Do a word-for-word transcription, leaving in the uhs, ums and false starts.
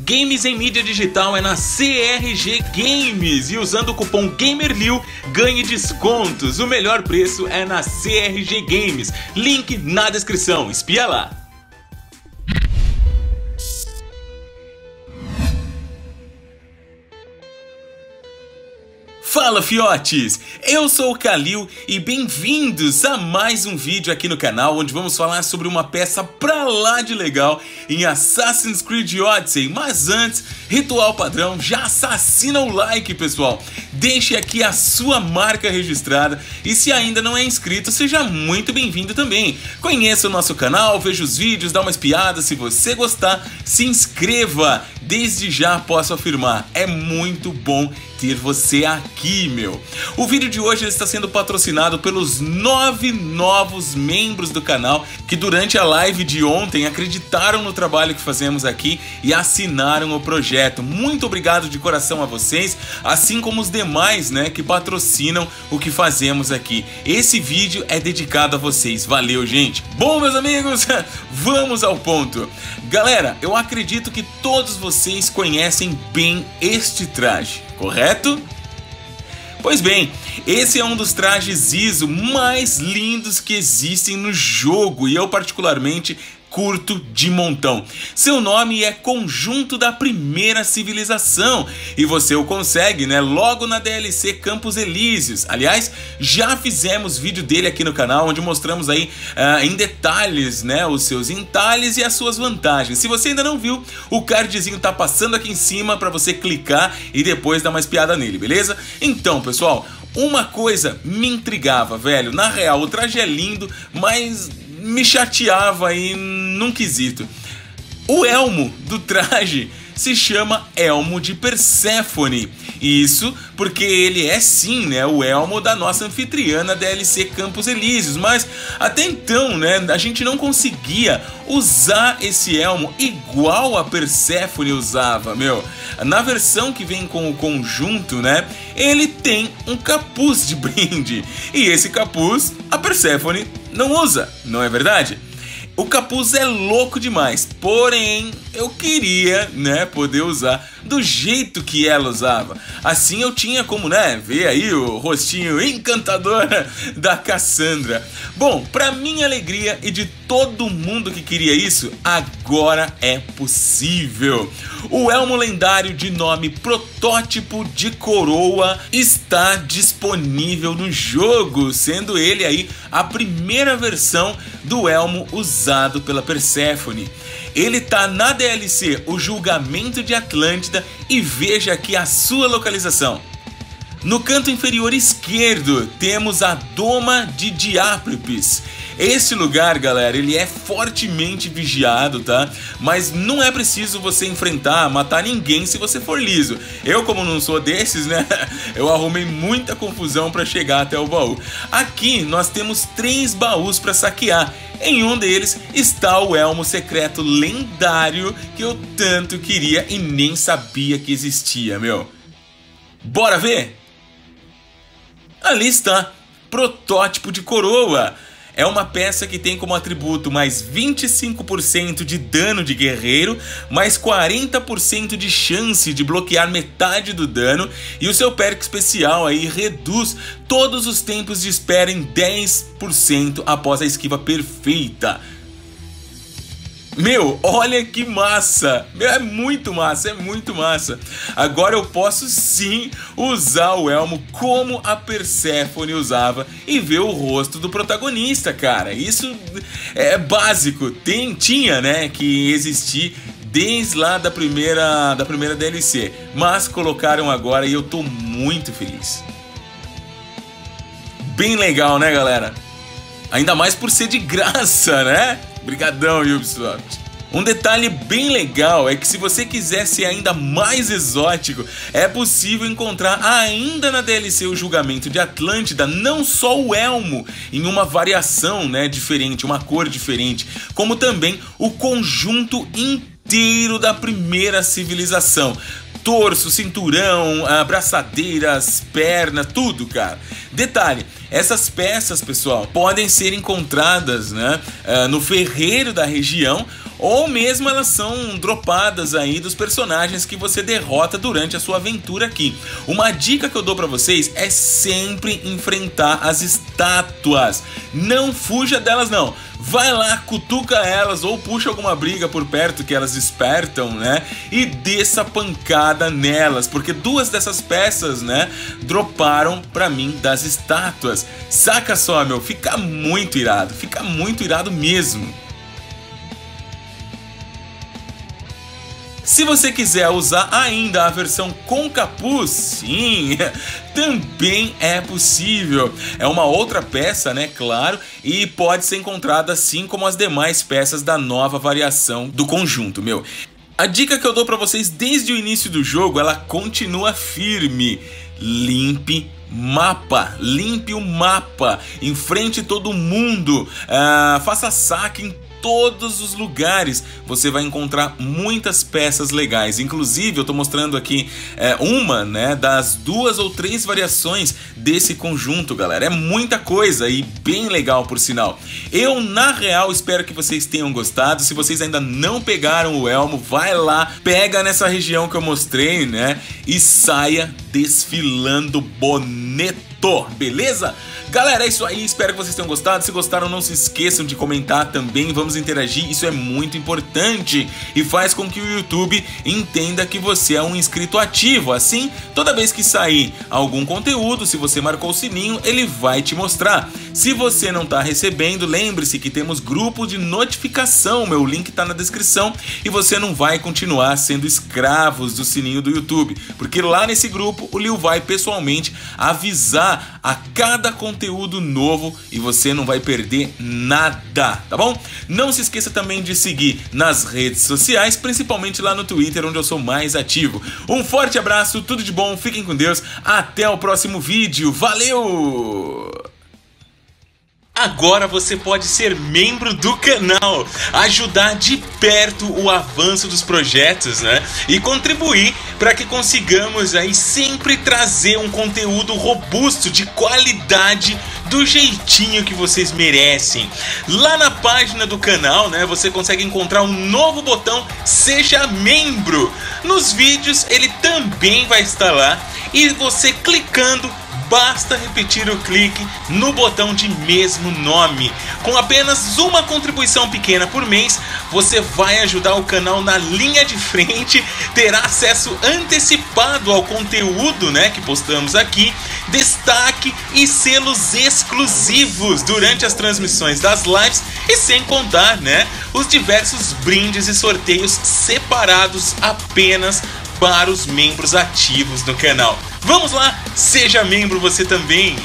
Games em mídia digital é na C R G Games e usando o cupom GAMERLIU ganhe descontos. O melhor preço é na C R G Games. Link na descrição, espia lá. Fala fiotes, eu sou o Kalil e bem-vindos a mais um vídeo aqui no canal onde vamos falar sobre uma peça pra lá de legal em Assassin's Creed Odyssey, mas antes, ritual padrão, já assassina o like pessoal, deixe aqui a sua marca registrada e se ainda não é inscrito, seja muito bem-vindo também, conheça o nosso canal, veja os vídeos, dá uma espiada, se você gostar, se inscreva, desde já posso afirmar, é muito bom ter você aqui, meu. O vídeo de hoje está sendo patrocinado pelos nove novos membros do canal que durante a live de ontem acreditaram no trabalho que fazemos aqui e assinaram o projeto. Muito obrigado de coração a vocês, assim como os demais, né, que patrocinam o que fazemos aqui. Esse vídeo é dedicado a vocês. Valeu, gente. Bom, meus amigos, vamos ao ponto. Galera, eu acredito que todos vocês conhecem bem este traje, correto? Pois bem, esse é um dos trajes I S O mais lindos que existem no jogo e eu particularmente curto de montão. Seu nome é Conjunto da Primeira Civilização e você o consegue, né, logo na D L C Campos Elíseos. Aliás, já fizemos vídeo dele aqui no canal onde mostramos aí uh, em detalhes, né, os seus entalhes e as suas vantagens. Se você ainda não viu, o cardzinho tá passando aqui em cima para você clicar e depois dar uma espiada nele, beleza? Então, pessoal, uma coisa me intrigava, velho. Na real, o traje é lindo, mas me chateava aí num quesito. O elmo do traje se chama elmo de Perséfone. Isso porque ele é sim, né, o elmo da nossa anfitriã D L C Campos Elíseos, mas até então, né, a gente não conseguia usar esse elmo igual a Perséfone usava, meu. Na versão que vem com o conjunto, né, ele tem um capuz de brinde e esse capuz a Perséfone não usa, não é verdade? O capuz é louco demais, porém eu queria, né, poder usar do jeito que ela usava. Assim eu tinha como, né, ver aí o rostinho encantador da Cassandra. Bom, pra minha alegria e de todo mundo que queria isso, agora é possível. O elmo lendário de nome Protótipo de Coroa está disponível no jogo, sendo ele aí a primeira versão do elmo usado pela Perséfone. Ele tá na D L C O Julgamento de Atlântida e veja aqui a sua localização. No canto inferior esquerdo temos a Doma de Diápolis. Este lugar, galera, ele é fortemente vigiado, tá? Mas não é preciso você enfrentar, matar ninguém se você for liso. Eu, como não sou desses, né, eu arrumei muita confusão para chegar até o baú. Aqui nós temos três baús para saquear. Em um deles está o elmo secreto lendário que eu tanto queria e nem sabia que existia, meu. Bora ver? Ali está, Protótipo de Coroa. É uma peça que tem como atributo mais vinte e cinco por cento de dano de guerreiro, mais quarenta por cento de chance de bloquear metade do dano e o seu perk especial aí reduz todos os tempos de espera em dez por cento após a esquiva perfeita. Meu, olha que massa! Meu, é muito massa, é muito massa. Agora eu posso sim usar o elmo como a Perséfone usava e ver o rosto do protagonista, cara. Isso é básico. Tem, tinha, né, que existir desde lá da primeira, da primeira D L C. Mas colocaram agora e eu tô muito feliz. Bem legal, né, galera? Ainda mais por ser de graça, né? Obrigadão, Ubisoft. Um detalhe bem legal é que se você quiser ser ainda mais exótico, é possível encontrar ainda na D L C O Julgamento de Atlântida não só o elmo em uma variação, né, diferente, uma cor diferente, como também o conjunto inteiro da primeira civilização. Torso, cinturão, abraçadeiras, perna, tudo, cara. Detalhe, essas peças, pessoal, podem ser encontradas, né, no ferreiro da região, ou mesmo elas são dropadas aí dos personagens que você derrota durante a sua aventura aqui. Uma dica que eu dou pra vocês é sempre enfrentar as estátuas. Não fuja delas não. Vai lá, cutuca elas ou puxa alguma briga por perto que elas despertam, né? E desça pancada nelas, porque duas dessas peças, né, droparam pra mim das estátuas. Saca só, meu, fica muito irado, fica muito irado mesmo. Se você quiser usar ainda a versão com capuz, sim, também é possível. É uma outra peça, né, claro, e pode ser encontrada assim como as demais peças da nova variação do conjunto, meu. A dica que eu dou pra vocês desde o início do jogo, ela continua firme. Limpe mapa, limpe o mapa, enfrente todo mundo, ah, faça saque em todos os lugares. Você vai encontrar muitas peças legais. Inclusive eu tô mostrando aqui é, uma, né, das duas ou três variações desse conjunto, galera. É muita coisa e bem legal, por sinal. Eu na real espero que vocês tenham gostado. Se vocês ainda não pegaram o elmo, vai lá, pega nessa região que eu mostrei, né, e saia desfilando bonito. Beleza? Galera, é isso aí, espero que vocês tenham gostado. Se gostaram, não se esqueçam de comentar também, vamos interagir, isso é muito importante e faz com que o YouTube entenda que você é um inscrito ativo. Assim, toda vez que sair algum conteúdo, se você marcou o sininho, ele vai te mostrar. Se você não tá recebendo, lembre-se que temos grupo de notificação, meu link tá na descrição, e você não vai continuar sendo escravos do sininho do YouTube, porque lá nesse grupo o Lil vai pessoalmente avisar a cada conteúdo novo e você não vai perder nada, tá bom? Não se esqueça também de seguir nas redes sociais, principalmente lá no Twitter, onde eu sou mais ativo. Um forte abraço, tudo de bom, fiquem com Deus, até o próximo vídeo, valeu! Agora você pode ser membro do canal, ajudar de perto o avanço dos projetos, né? E contribuir para que consigamos aí sempre trazer um conteúdo robusto, de qualidade, do jeitinho que vocês merecem. Lá na página do canal, né, você consegue encontrar um novo botão Seja Membro. Nos vídeos ele também vai estar lá e você clicando, basta repetir o clique no botão de mesmo nome. Com apenas uma contribuição pequena por mês, você vai ajudar o canal na linha de frente, terá acesso antecipado ao conteúdo, né, que postamos aqui, destaque e selos exclusivos durante as transmissões das lives, e sem contar, né, os diversos brindes e sorteios separados apenas para os membros ativos do canal. Vamos lá, seja membro você também!